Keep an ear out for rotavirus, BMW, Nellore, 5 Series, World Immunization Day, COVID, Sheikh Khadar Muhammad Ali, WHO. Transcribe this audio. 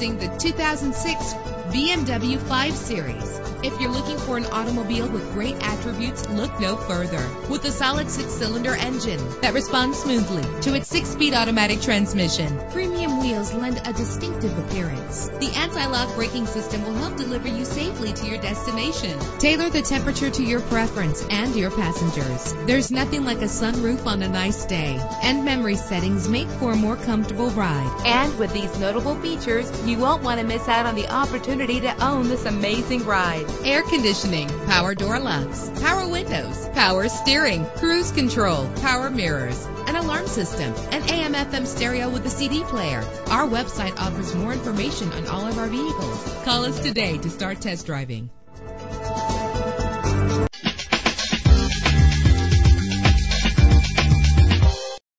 Introducing the 2006 BMW 5 Series. If you're looking for an automobile with great attributes, look no further. With a solid 6-cylinder engine that responds smoothly to its 6-speed automatic transmission, premium wheels lend a distinctive appearance. The anti-lock braking system will help deliver you safely to your destination. Tailor the temperature to your preference and your passengers. There's nothing like a sunroof on a nice day, and memory settings make for a more comfortable ride. And with these notable features, you won't want to miss out on the opportunity to own this amazing ride. Air conditioning, power door locks, power windows, power steering, cruise control, power mirrors, an alarm system, an AM/FM stereo with a CD player. Our website offers more information on all of our vehicles. Call us today to start test driving.